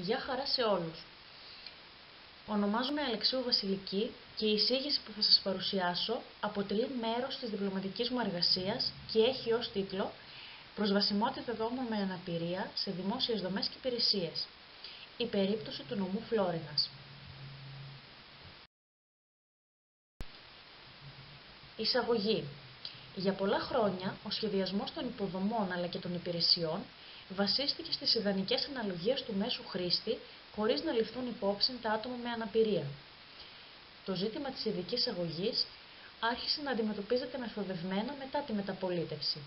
Γεια χαρά σε όλους! Ονομάζομαι Αλεξίου Βασιλική και η εισήγηση που θα σας παρουσιάσω αποτελεί μέρος της διπλωματικής μου εργασίας και έχει ως τίτλο «Προσβασιμότητα ατόμων με αναπηρία σε δημόσιες δομές και υπηρεσίες. Η περίπτωση του νομού Φλώρινας». Εισαγωγή. Για πολλά χρόνια, ο σχεδιασμός των υποδομών αλλά και των υπηρεσιών βασίστηκε στις ιδανικές αναλογίες του μέσου χρήστη, χωρίς να ληφθούν υπόψη τα άτομα με αναπηρία. Το ζήτημα της ειδικής αγωγής άρχισε να αντιμετωπίζεται μεθοδευμένα μετά τη μεταπολίτευση.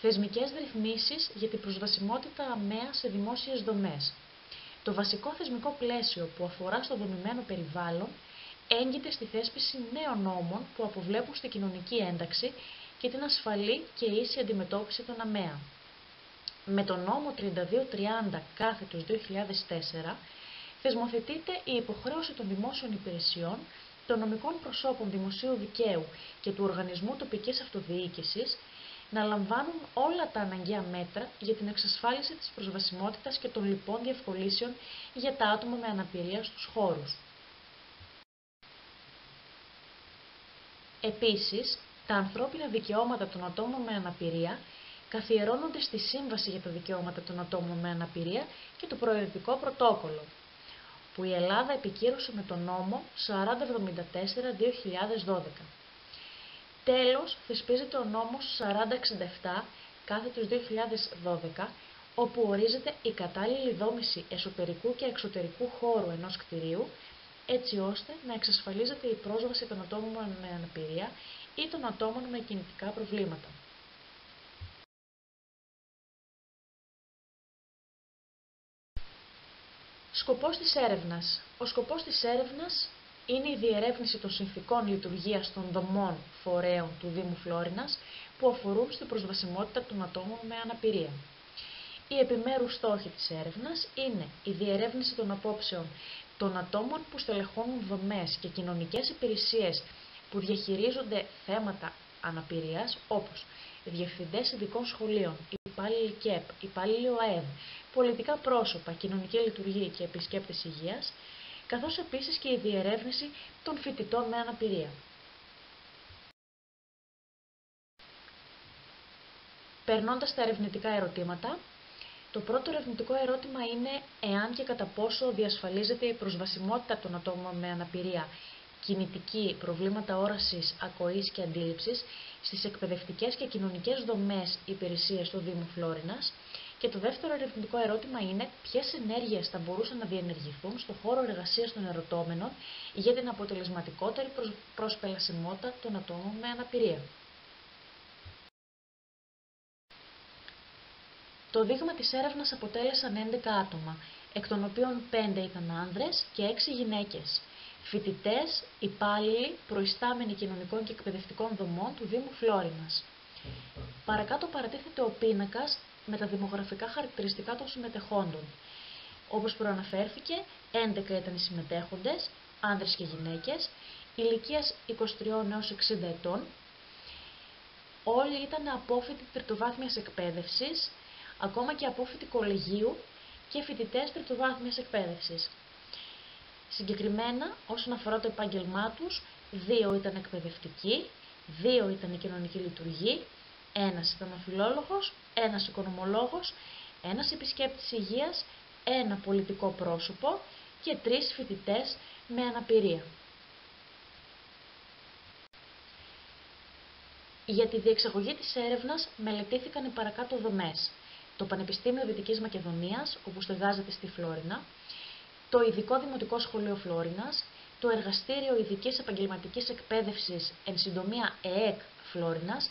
Θεσμικές ρυθμίσεις για την προσβασιμότητα ΑΜΕΑ σε δημόσιες δομές. Το βασικό θεσμικό πλαίσιο που αφορά στο δομημένο περιβάλλον έγκυται στη θέσπιση νέων νόμων που αποβλέπουν στη κοινωνική ένταξη και την ασφαλή και ίση αντιμετώπιση των ΑΜΕΑ. Με τον νόμο 3230/2004 θεσμοθετείται η υποχρέωση των δημόσιων υπηρεσιών, των νομικών προσώπων δημοσίου δικαίου και του Οργανισμού Τοπικής Αυτοδιοίκησης να λαμβάνουν όλα τα αναγκαία μέτρα για την εξασφάλιση της προσβασιμότητας και των λοιπών διευκολύνσεων για τα άτομα με αναπηρία στους χώρους. Επίσης, τα ανθρώπινα δικαιώματα των ατόμων με αναπηρία καθιερώνονται στη Σύμβαση για τα Δικαιώματα των Ατόμων με Αναπηρία και το Προαιρετικό Πρωτόκολλο, που η Ελλάδα επικύρωσε με τον νόμο 4074/2012. Τέλος, θεσπίζεται ο νόμος 4067/2012, όπου ορίζεται η κατάλληλη δόμηση εσωτερικού και εξωτερικού χώρου ενός κτηρίου, έτσι ώστε να εξασφαλίζεται η πρόσβαση των ατόμων με αναπηρία ή των ατόμων με κινητικά προβλήματα. Σκοπός της έρευνας. Ο σκοπός της έρευνας είναι η διερεύνηση των συνθηκών λειτουργίας των δομών φορέων του Δήμου Φλώρινας που αφορούν στην προσβασιμότητα των ατόμων με αναπηρία. Οι επιμέρους στόχοι της έρευνας είναι η διερεύνηση των απόψεων των ατόμων που στελεχώνουν δομές και κοινωνικές υπηρεσίες που διαχειρίζονται θέματα αναπηρίας, όπως διευθυντές ειδικών σχολείων, υπάλληλοι ΚΕΠ, υπάλληλοι ΟΑΕΔ, πολιτικά πρόσωπα, κοινωνική λειτουργία και επισκέπτες υγείας, καθώς επίσης και η διερεύνηση των φοιτητών με αναπηρία. Περνώντας τα ερευνητικά ερωτήματα, το πρώτο ερευνητικό ερώτημα είναι εάν και κατά πόσο διασφαλίζεται η προσβασιμότητα των ατόμων με αναπηρία, κινητική, προβλήματα όρασης, ακοής και αντίληψης στις εκπαιδευτικές και κοινωνικές δομές υπηρεσίες του Δήμου Φλώρινας. Και το δεύτερο ερευνητικό ερώτημα είναι ποιες ενέργειες θα μπορούσαν να διενεργηθούν στον χώρο εργασίας των ερωτώμενων για την αποτελεσματικότερη προσπελασιμότητα των ατόμων με αναπηρία. Το δείγμα της έρευνας αποτέλεσαν 11 άτομα, εκ των οποίων 5 ήταν άνδρες και 6 γυναίκες. Φοιτητές, υπάλληλοι, προϊστάμενοι κοινωνικών και εκπαιδευτικών δομών του Δήμου Φλώρινας. Παρακάτω παρατίθεται ο πίνακας με τα δημογραφικά χαρακτηριστικά των συμμετεχόντων. Όπως προαναφέρθηκε, 11 ήταν οι συμμετέχοντες, άνδρες και γυναίκες, ηλικίας 23 έως 60 ετών. Όλοι ήταν απόφοιτοι τριτοβάθμιας εκπαίδευσης, ακόμα και απόφοιτοι κολεγίου και φοιτητές τριτοβάθμιας εκπαίδευσης. Συγκεκριμένα, όσον αφορά το επάγγελμά τους, 2 ήταν εκπαιδευτικοί, 2 ήταν η κοινωνική λειτουργή, 1 ήταν ο φιλόλογος, 1 οικονομολόγος, 1 επισκέπτης υγείας, 1 πολιτικό πρόσωπο και 3 φοιτητές με αναπηρία. Για τη διεξαγωγή της έρευνας μελετήθηκαν οι παρακάτω δομές. Το Πανεπιστήμιο Δυτικής Μακεδονίας, όπου στεγάζεται στη Φλώρινα, το Ειδικό Δημοτικό Σχολείο Φλώρινας, το Εργαστήριο Ειδικής Επαγγελματικής Εκπαίδευσης, εν συντομία ΕΕΚ Φλώρινας,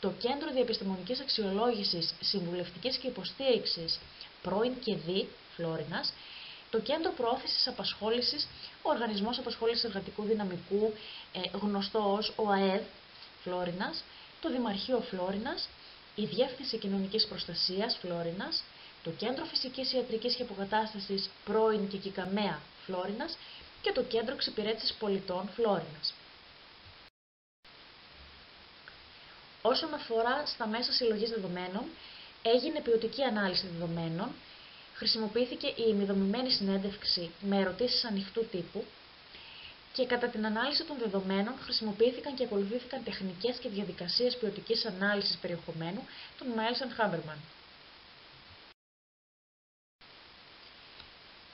το Κέντρο Διεπιστημονικής Αξιολόγησης, Συμβουλευτικής και Υποστήριξης, πρώην ΚΕΔΔΥ Φλώρινας, το Κέντρο Προώθησης Απασχόλησης, ο Οργανισμός Απασχόλησης Εργατικού Δυναμικού, γνωστό ως ΟΑΕΔ Φλώρινας, το Δημαρχείο Φλώρινας, η Διεύθυνση Κοινωνικής Προστασίας Φλώρινας, το Κέντρο Φυσικής Ιατρικής και Αποκατάστασης πρώην και Κικαμαία Φλώρινας και το Κέντρο Εξυπηρέτησης Πολιτών Φλώρινας. Όσον αφορά στα μέσα συλλογής δεδομένων, έγινε ποιοτική ανάλυση δεδομένων, χρησιμοποιήθηκε η ημιδομημένη συνέντευξη με ερωτήσεις ανοιχτού τύπου και κατά την ανάλυση των δεδομένων χρησιμοποιήθηκαν και ακολουθήθηκαν τεχνικές και διαδικασίες ποιοτικής ανάλυσης περιεχομένου των Μάιλς και Χάμπερμαν.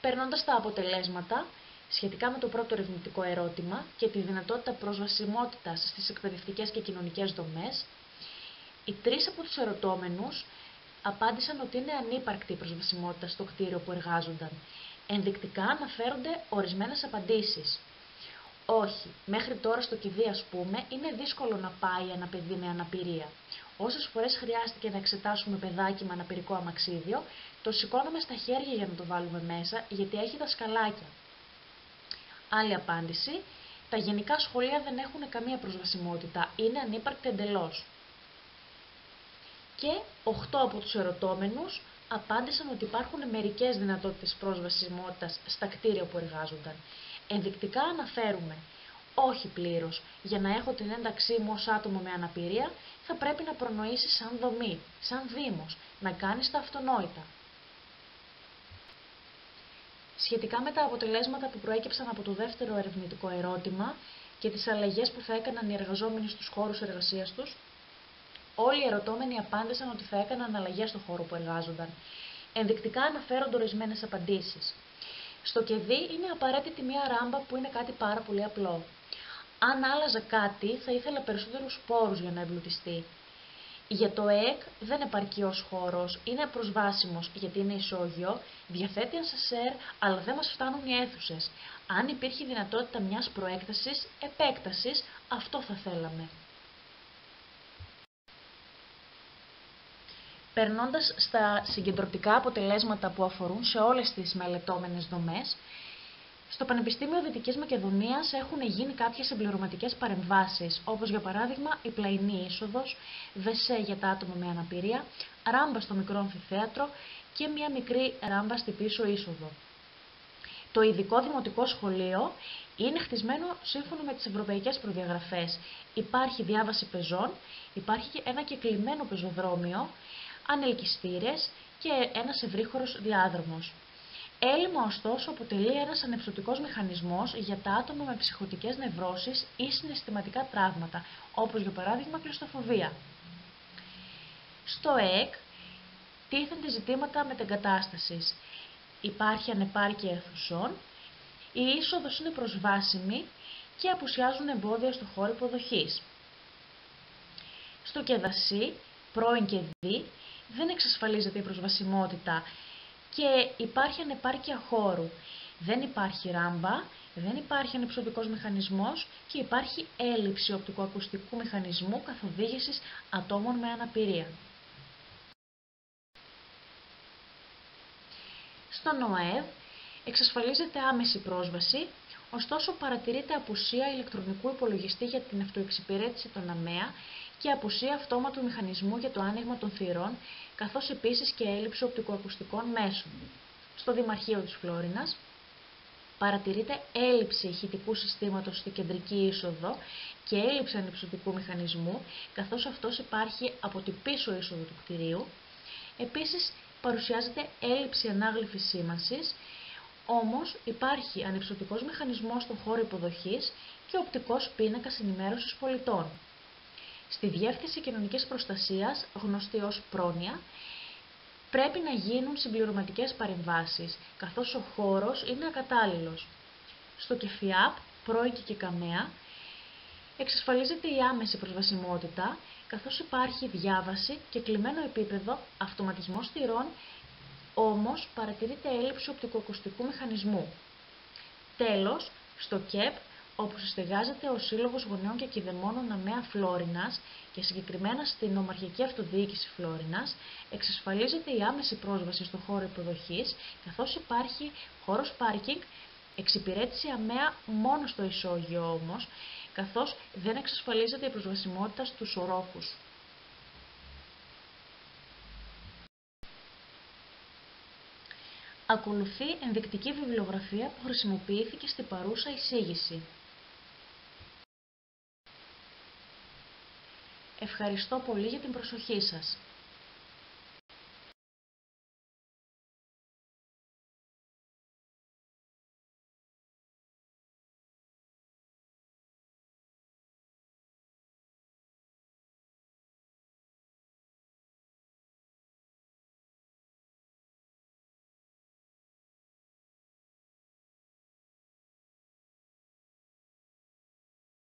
Περνώντας τα αποτελέσματα, σχετικά με το πρώτο ερευνητικό ερώτημα και τη δυνατότητα προσβασιμότητας στις εκπαιδευτικές και κοινωνικές δομές, οι τρεις από τους ερωτώμενους απάντησαν ότι είναι ανύπαρκτη η προσβασιμότητα στο κτίριο που εργάζονταν. Ενδεικτικά αναφέρονται ορισμένες απαντήσεις. Όχι, μέχρι τώρα στο ΚΕΔΔΥ, ας πούμε, είναι δύσκολο να πάει ένα παιδί με αναπηρία. Όσες φορές χρειάστηκε να εξετάσουμε παιδάκι με αναπηρικό αμαξίδιο, το σηκώναμε στα χέρια για να το βάλουμε μέσα, γιατί έχει δασκαλάκια. Άλλη απάντηση, τα γενικά σχολεία δεν έχουν καμία προσβασιμότητα, είναι ανύπαρκτη εντελώς. Και 8 από τους ερωτώμενους απάντησαν ότι υπάρχουν μερικές δυνατότητες προσβασιμότητας στα κτίρια που εργάζονταν. Ενδεικτικά αναφέρουμε, όχι πλήρως, για να έχω την ένταξή μου ως άτομο με αναπηρία, θα πρέπει να προνοήσεις σαν δομή, σαν δήμος, να κάνεις τα αυτονόητα. Σχετικά με τα αποτελέσματα που προέκυψαν από το δεύτερο ερευνητικό ερώτημα και τις αλλαγές που θα έκαναν οι εργαζόμενοι στους χώρους εργασίας τους, όλοι οι ερωτώμενοι απάντησαν ότι θα έκαναν αλλαγές στον χώρο που εργάζονταν. Ενδεικτικά αναφέρονται ορισμένες απαντήσεις. Στο ΚΕΔΔΥ είναι απαραίτητη μία ράμπα που είναι κάτι πάρα πολύ απλό. Αν άλλαζα κάτι, θα ήθελα περισσότερους πόρους για να εμπλουτιστεί. Για το ΕΕΚ δεν επαρκεί ως χώρος, είναι προσβάσιμος γιατί είναι ισόγειο, διαθέτει ασανσέρ, αλλά δεν μας φτάνουν οι αίθουσες. Αν υπήρχε δυνατότητα μιας προέκτασης, επέκτασης, αυτό θα θέλαμε. Περνώντας στα συγκεντρωτικά αποτελέσματα που αφορούν σε όλες τις μελετώμενες δομές, στο Πανεπιστήμιο Δυτικής Μακεδονίας έχουν γίνει κάποιες συμπληρωματικές παρεμβάσεις, όπως για παράδειγμα η πλαϊνή είσοδος, βεσέ για τα άτομα με αναπηρία, ράμπα στο μικρό αμφιθέατρο και μια μικρή ράμπα στη πίσω είσοδο. Το Ειδικό Δημοτικό Σχολείο είναι χτισμένο σύμφωνα με τις ευρωπαϊκές προδιαγραφές. Υπάρχει διάβαση πεζών, υπάρχει ένα κεκλειμμένο πεζοδρόμιο, ανελκυστήρες και ένας ευρύχωρος διάδρομος. Έλλειμμα, ωστόσο, αποτελεί ένας ανεψωτικός μηχανισμός για τα άτομα με ψυχωτικές νευρώσεις ή συναισθηματικά τραύματα, όπως για παράδειγμα κλειστοφοβία. Στο ΕΕΚ τίθενται ζητήματα μετεγκατάστασης. Υπάρχει ανεπάρκεια αιθουσών, η είσοδος είναι προσβάσιμη και απουσιάζουν εμπόδια στο χώρο υποδοχής. Στο ΚΕΔΑΣΥ, πρώην ΚΕΔΔΥ, δεν εξασφαλίζεται η προσβασιμότητα και υπάρχει ανεπάρκεια χώρου. Δεν υπάρχει ράμπα, δεν υπάρχει ανεψωτικός μηχανισμός και υπάρχει έλλειψη οπτικοακουστικού μηχανισμού καθοδήγησης ατόμων με αναπηρία. Στον ΟΑΕΔ εξασφαλίζεται άμεση πρόσβαση, ωστόσο παρατηρείται απουσία ηλεκτρονικού υπολογιστή για την αυτοεξυπηρέτηση των ΑΜΕΑ και απουσία αυτόματου μηχανισμού για το άνοιγμα των θυρών, καθώς επίσης και έλλειψη οπτικοακουστικών μέσων. Στο Δημαρχείο της Φλώρινας παρατηρείται έλλειψη ηχητικού συστήματος στη κεντρική είσοδο και έλλειψη ανεψωτικού μηχανισμού, καθώς αυτός υπάρχει από την πίσω είσοδο του κτηρίου. Επίσης, παρουσιάζεται έλλειψη ανάγλυφης σήμανσης, όμως υπάρχει ανεψωτικός μηχανισμός στον χώρο υποδοχής και οπτικός πίνακας ενημέρωσης πολιτών. Στη Διεύθυνση Κοινωνικής Προστασίας, γνωστή ως Πρόνοια, πρέπει να γίνουν συμπληρωματικές παρεμβάσεις, καθώς ο χώρος είναι ακατάλληλος. Στο ΚΕΦΙΑΠ, πρώην και ΚΑΜΕΑ, εξασφαλίζεται η άμεση προσβασιμότητα, καθώς υπάρχει διάβαση και κλειμμένο επίπεδο, αυτοματισμός θυρών, όμως παρατηρείται έλλειψη οπτικοακουστικού μηχανισμού. Τέλος, στο ΚΕΠ, όπου συστεγάζεται ο Σύλλογος Γονέων και Κηδεμόνων ΑΜΕΑ Φλώρινας και συγκεκριμένα στην Ομαρχιακή Αυτοδιοίκηση Φλώρινας, εξασφαλίζεται η άμεση πρόσβαση στον χώρο υποδοχής, καθώς υπάρχει χώρος πάρκινγκ, εξυπηρέτηση ΑΜΕΑ μόνο στο ισόγειο όμως, καθώς δεν εξασφαλίζεται η προσβασιμότητα στους ορόφους. Ακολουθεί ενδεικτική βιβλιογραφία που χρησιμοποιήθηκε στην παρούσα εισήγηση. Ευχαριστώ πολύ για την προσοχή σας.